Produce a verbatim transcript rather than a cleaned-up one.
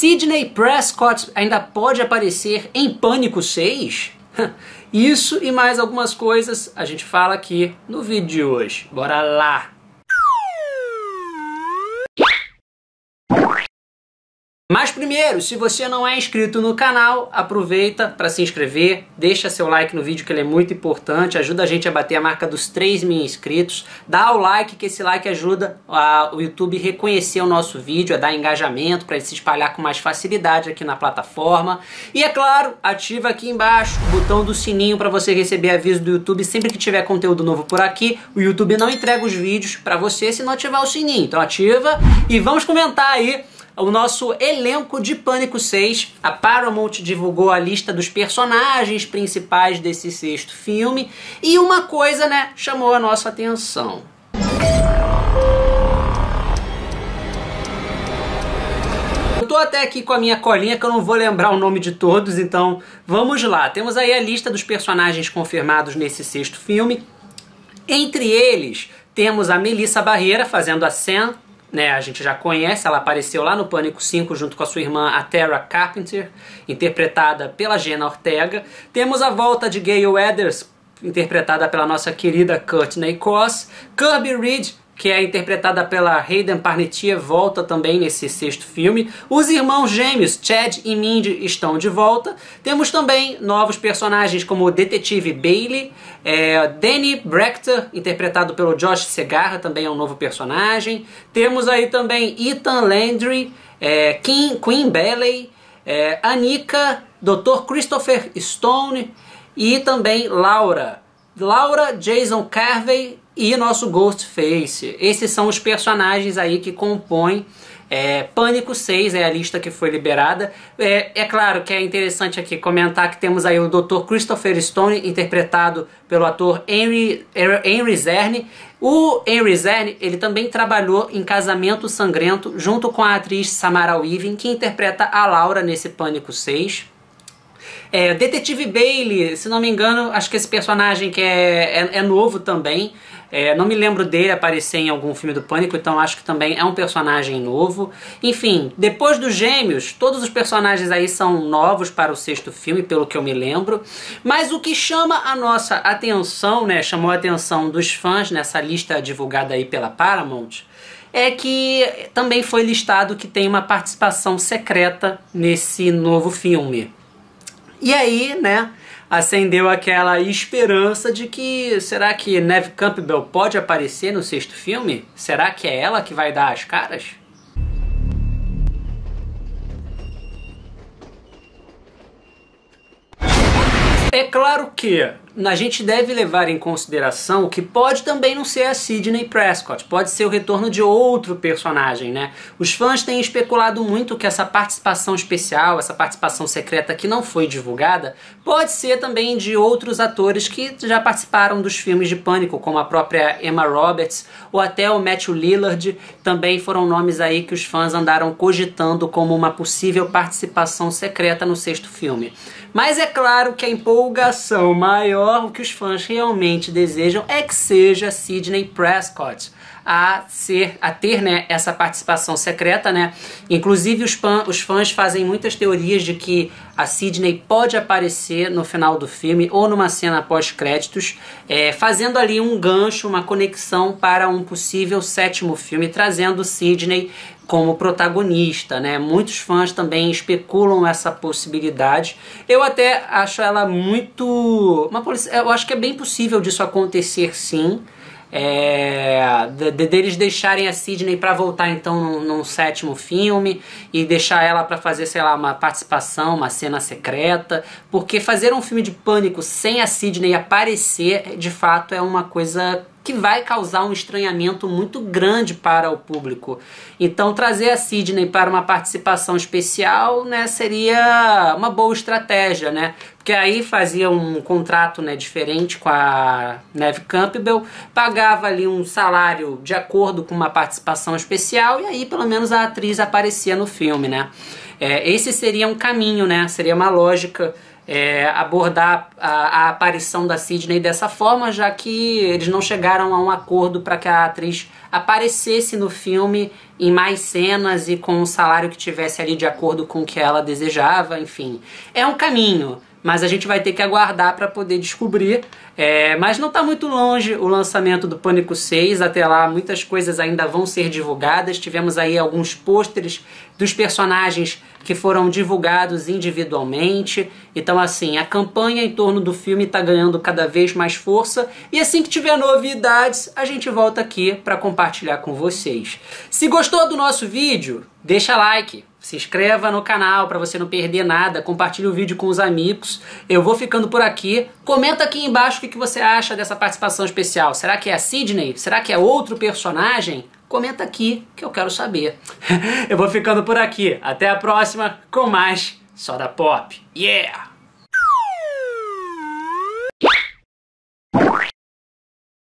Sidney Prescott ainda pode aparecer em Pânico seis? Isso e mais algumas coisas a gente fala aqui no vídeo de hoje. Bora lá! Mas primeiro, se você não é inscrito no canal, aproveita para se inscrever, deixa seu like no vídeo que ele é muito importante, ajuda a gente a bater a marca dos três mil inscritos, dá o like, que esse like ajuda a, o YouTube reconhecer o nosso vídeo, a dar engajamento para ele se espalhar com mais facilidade aqui na plataforma. E é claro, ativa aqui embaixo o botão do sininho para você receber aviso do YouTube sempre que tiver conteúdo novo por aqui. O YouTube não entrega os vídeos para você se não ativar o sininho, então ativa e vamos comentar aí o nosso elenco de Pânico seis. A Paramount divulgou a lista dos personagens principais desse sexto filme e uma coisa, né, chamou a nossa atenção. Eu tô até aqui com a minha colinha que eu não vou lembrar o nome de todos, então vamos lá. Temos aí a lista dos personagens confirmados nesse sexto filme. Entre eles, temos a Melissa Barreira fazendo a Sam, né, a gente já conhece, ela apareceu lá no Pânico cinco junto com a sua irmã, a Tara Carpenter, interpretada pela Jenna Ortega. Temos a volta de Gayle Weathers, interpretada pela nossa querida Courtney Cox. Kirby Reed, que é interpretada pela Hayden Panettiere, volta também nesse sexto filme. Os irmãos gêmeos, Chad e Mindy, estão de volta. Temos também novos personagens como o Detetive Bailey, é, Danny Brackter, interpretado pelo Josh Segarra, também é um novo personagem. Temos aí também Ethan Landry, é, Kim, Queen Bailey, é, Anika, doutor Christopher Stone e também Laura. Laura, Jason Carvey e nosso Ghostface. Esses são os personagens aí que compõem é, Pânico seis, é a lista que foi liberada. É, é claro que é interessante aqui comentar que temos aí o doutor Christopher Stone, interpretado pelo ator Henry, Henry Zerne. O Henry Zerne, ele também trabalhou em Casamento Sangrento, junto com a atriz Samara Weaving, que interpreta a Laura nesse Pânico seis. É, Detetive Bailey, se não me engano, acho que esse personagem que é, é, é novo também. É, não me lembro dele aparecer em algum filme do Pânico, então acho que também é um personagem novo. Enfim, depois dos gêmeos, todos os personagens aí são novos para o sexto filme, pelo que eu me lembro. Mas o que chama a nossa atenção, né, chamou a atenção dos fãs nessa lista divulgada aí pela Paramount, é que também foi listado que tem uma participação secreta nesse novo filme. E aí, né, acendeu aquela esperança de que, será que Neve Campbell pode aparecer no sexto filme? Será que é ela que vai dar as caras? É claro que a gente deve levar em consideração que pode também não ser a Sidney Prescott, pode ser o retorno de outro personagem, né? Os fãs têm especulado muito que essa participação especial, essa participação secreta que não foi divulgada, pode ser também de outros atores que já participaram dos filmes de Pânico, como a própria Emma Roberts ou até o Matthew Lillard, também foram nomes aí que os fãs andaram cogitando como uma possível participação secreta no sexto filme. Mas é claro que a empolgação maior, o que os fãs realmente desejam é que seja Sidney Prescott a, ser, a ter, né, essa participação secreta, né? Inclusive os, pan, os fãs fazem muitas teorias de que a Sidney pode aparecer no final do filme ou numa cena pós-créditos, é, fazendo ali um gancho, uma conexão para um possível sétimo filme, trazendo Sidney como protagonista, né? Muitos fãs também especulam essa possibilidade. Eu até acho ela muito... Uma, eu acho que é bem possível disso acontecer, sim. É, de, de, deles deixarem a Sidney para voltar então num, num sétimo filme e deixar ela para fazer, sei lá, uma participação, uma cena secreta, porque fazer um filme de Pânico sem a Sidney aparecer, de fato, é uma coisa que vai causar um estranhamento muito grande para o público. Então trazer a Sidney para uma participação especial, né, seria uma boa estratégia, né? Porque aí fazia um contrato, né, diferente com a Neve Campbell, pagava ali um salário de acordo com uma participação especial e aí pelo menos a atriz aparecia no filme, né? É, esse seria um caminho, né? Seria uma lógica é, abordar a, a aparição da Sidney dessa forma, já que eles não chegaram a um acordo para que a atriz aparecesse no filme em mais cenas e com um salário que tivesse ali de acordo com o que ela desejava, enfim. É um caminho, mas a gente vai ter que aguardar para poder descobrir. É, mas não está muito longe o lançamento do Pânico seis, até lá muitas coisas ainda vão ser divulgadas. Tivemos aí alguns pôsteres dos personagens que foram divulgados individualmente. Então, assim, a campanha em torno do filme está ganhando cada vez mais força. E assim que tiver novidades, a gente volta aqui para compartilhar com vocês. Se gostou do nosso vídeo, deixa like. Se inscreva no canal para você não perder nada, compartilhe o vídeo com os amigos. Eu vou ficando por aqui. Comenta aqui embaixo o que você acha dessa participação especial. Será que é a Sidney? Será que é outro personagem? Comenta aqui que eu quero saber. Eu vou ficando por aqui. Até a próxima com mais Soda Pop. Yeah!